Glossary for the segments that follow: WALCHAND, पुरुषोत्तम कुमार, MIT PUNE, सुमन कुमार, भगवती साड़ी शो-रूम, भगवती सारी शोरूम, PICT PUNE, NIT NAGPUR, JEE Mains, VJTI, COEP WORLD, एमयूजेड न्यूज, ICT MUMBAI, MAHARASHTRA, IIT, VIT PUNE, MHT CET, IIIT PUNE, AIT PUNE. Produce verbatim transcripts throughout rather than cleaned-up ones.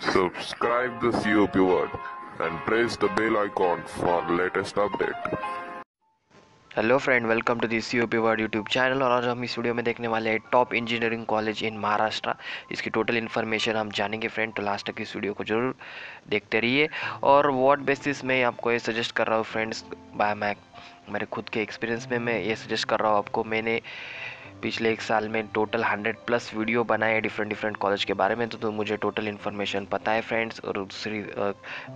Subscribe the C O E P word and press the bell icon for latest update. Hello friend, welcome to the C O P world YouTube channel. और आज हम इस video में देखने वाले हैं top engineering college in Maharashtra. इसकी total information हम जानेंगे फ्रेंड, तो लास्ट तक इस वीडियो को जरूर देखते रहिए। और व्हाट बेसिस में आपको ये सजेस्ट कर रहा हूँ फ्रेंड्स, बाय मैं मेरे खुद के एक्सपीरियंस में मैं ये सजेस्ट कर रहा हूँ आपको। मैंने पिछले एक साल में टोटल हंड्रेड प्लस वीडियो बनाए हैं डिफरेंट डिफरेंट कॉलेज के बारे में, तो, तो मुझे टोटल इन्फॉर्मेशन पता है फ्रेंड्स। और दूसरी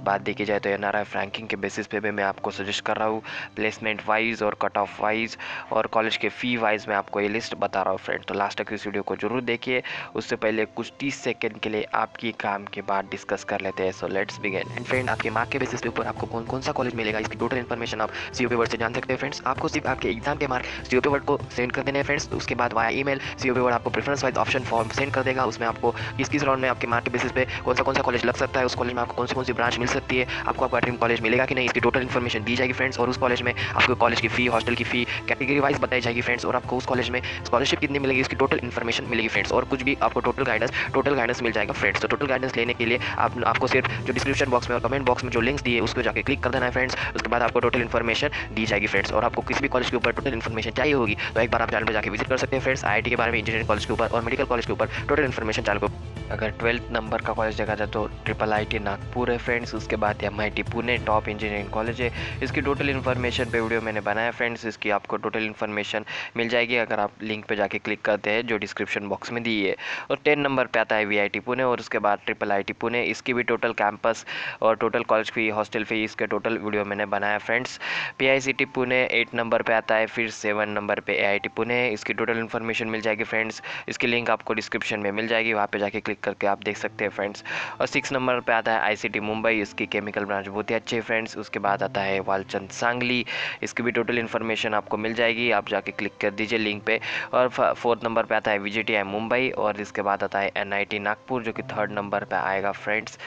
बात देखी जाए तो एन आर एफ रैंकिंग के बेसिस पे भी मैं आपको सजेस्ट कर रहा हूँ, प्लेसमेंट वाइज और कट ऑफ वाइज और कॉलेज के फ़ी वाइज मैं आपको ये लिस्ट बता रहा हूँ फ्रेंड। तो लास्ट तक इस वीडियो को जरूर देखिए। उससे पहले कुछ तीस सेकेंड के लिए आपकी काम के बाद डिस्कस कर लेते हैं। So let's begin. And friend, आपके मार्क के बेसिस पे ऊपर आपको कौन कौन सा कॉलेज मिलेगा इसकी टोटल इन्फॉर्मेशन आप सी ओ पी वर्ड से जान सकते हैं फ्रेंड्स। आपको सिर्फ आपके एग्जाम के mark C O P world को सेंड कर देने हैं फ्रेंड्स। उसके बाद वाया ईमेल सीओपी वर्ड आपको preference wise option form send कर देगा। उसमें आपको किस किस राउंड में आपके मार्क के बेसिस पे कौन सा कौन सा कॉलेज लग सकता है, उस कॉलेज में आपको कौन सी कौन सी ब्रांच मिल सकती है, आपको आपका ड्रीम कॉलेज मिलेगा कि नहीं, इसकी टोटल इन्फॉर्मेशन दी जाएगी फ्रेंड्स। और उस कॉलेज में आपको कॉलेज की फी, हॉस्टल की फी कैटेगरी वाइज बताई जाएगी फ्रेंड्स। और आपको उस कॉलेज में स्कॉलरशिप कितनी मिलेगी इसकी टोटल इन्फॉर्मेशन मिलेगी फ्रेंड्स। और कुछ भी आपको टोटल गाइडेंस टोटल गाइडेंस मिल जाएगा फ्रेंड्स। तो टोटल गाइडेंस लेने के लिए आप आपको सिर्फ जो डिस्क्रिप्शन बॉक्स में और कमेंट बॉक्स में जो लिंक्स दिए उसको जाकर क्लिक कर देना है फ्रेंड्स। उसके बाद आपको टोटल इन्फॉर्मेशन दी जाएगी फ्रेंड्स। और आपको किसी भी कॉलेज के ऊपर टोटल इन्फॉर्मेशन चाहिए होगी तो एक बार आप चैनल पर जाकर विजिट कर सकते हैं फ्रेंड्स। आईआईटी के बारे में, इंजीनियरिंग कॉलेज के ऊपर और मेडिकल कॉलेज के ऊपर टोटल इन्फॉर्मेशन चैनल को। अगर ट्वेल्थ नंबर का कॉलेज देखा जाए तो ट्रिपल आई टी नागपुर है फ्रेंड्स। उसके बाद M I T Pune top engineering college है। इसकी टोटल इन्फॉर्मेशन पे वीडियो मैंने बनाया फ्रेंड्स। इसकी आपको टोटल इन्फॉर्मेशन मिल जाएगी अगर आप लिंक पे जाके क्लिक करते हैं जो डिस्क्रिप्शन बॉक्स में दी है। और टेन नंबर पे आता है वी आई टी पुणे और उसके बाद ट्रिपल आई टी पुणे। इसकी भी टोटल कैंपस और total college fee, hostel fee, इसके टोटल वीडियो मैंने बनाया friends. P I C T Pune eight number पर आता है, फिर सेवन नंबर पर ए आई टी पुणे। इसकी टोटल इन्फॉर्मेशन मिल जाएगी फ्रेंड्स। इसकी लिंक आपको डिस्क्रिप्शन में मिल जाएगी, वहाँ पर जाके क्लिक करके आप देख सकते हैं फ्रेंड्स। और सिक्स नंबर पे आता है आईसीटी मुंबई। इसकी केमिकल ब्रांच बहुत ही अच्छी है फ्रेंड्स। उसके बाद आता है वालचंद सांगली। इसकी भी टोटल इन्फॉर्मेशन आपको मिल जाएगी, आप जाके क्लिक कर दीजिए लिंक पे। और फोर्थ नंबर पे आता है वीजेटीआई मुंबई। और इसके बाद आता है एनआईटी नागपुर जो कि थर्ड नंबर पर आएगा फ्रेंड्स।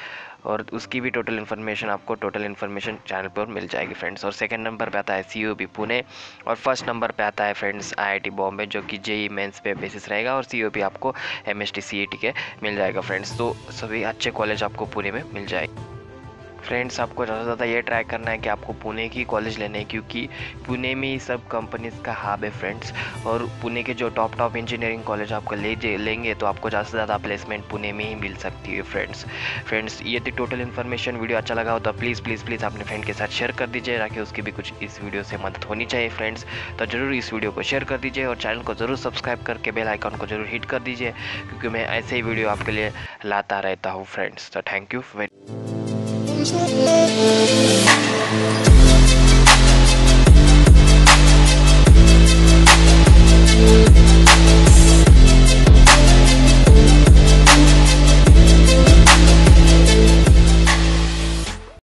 और उसकी भी टोटल इन्फॉर्मेशन आपको टोटल इन्फॉर्मेशन चैनल पर मिल जाएगी फ्रेंड्स। और सेकंड नंबर पे आता है सीओपी पुणे। और फर्स्ट नंबर पे आता है फ्रेंड्स आईआईटी बॉम्बे जो कि जेई मेंस पे बेसिस रहेगा। और सीओपी आपको एमएचटी सीईटी के मिल जाएगा फ्रेंड्स। तो सभी अच्छे कॉलेज आपको पुणे में मिल जाएंगे फ्रेंड्स। आपको ज़्यादा से ज़्यादा ये ट्राई करना है कि आपको पुणे की कॉलेज लेने हैं, क्योंकि पुणे में ही सब कंपनीज़ का हब है फ्रेंड्स। और पुणे के जो टॉप टॉप इंजीनियरिंग कॉलेज आपको ले लेंगे तो आपको ज़्यादा से ज़्यादा प्लेसमेंट पुणे में ही मिल सकती है फ्रेंड्स। फ्रेंड्स ये थी टोटल इन्फॉर्मेशन। वीडियो अच्छा लगा हो तो प्लीज़ प्लीज़ प्लीज़ अपने फ्रेंड के साथ शेयर कर दीजिए, ताकि उसकी भी कुछ इस वीडियो से मदद होनी चाहिए फ्रेंड्स। तो ज़रूर इस वीडियो को शेयर कर दीजिए और चैनल को ज़रूर सब्सक्राइब करके बेल आइकॉन को जरूर हिट कर दीजिए, क्योंकि मैं ऐसे ही वीडियो आपके लिए लाता रहता हूँ फ्रेंड्स। तो थैंक यू वेरी much।